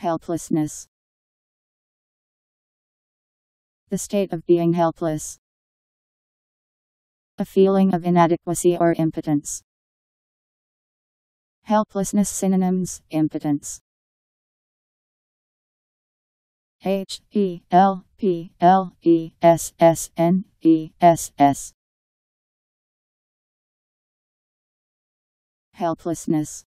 Helplessness. The state of being helpless. A feeling of inadequacy or impotence. Helplessness synonyms, impotence. H-E-L-P-L-E-S-S-N-E-S-S. Helplessness.